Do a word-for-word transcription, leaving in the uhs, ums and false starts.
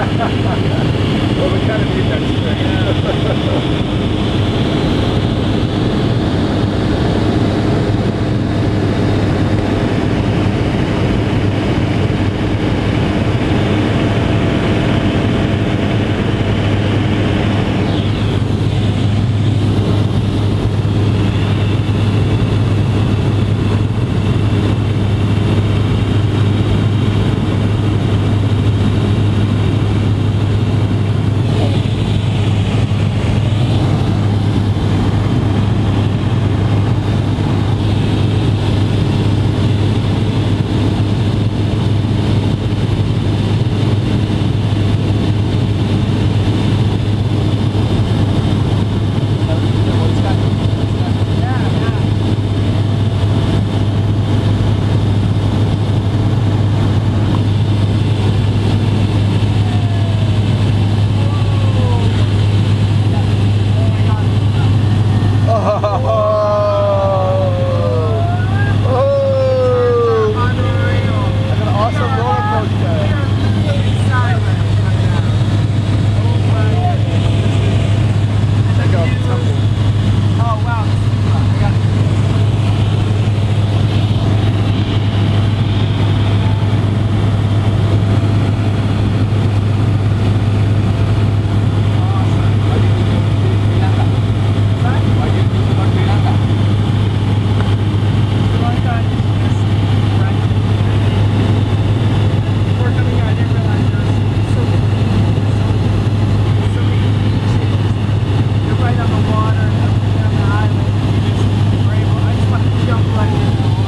Well, we kind of need that spring. Yeah.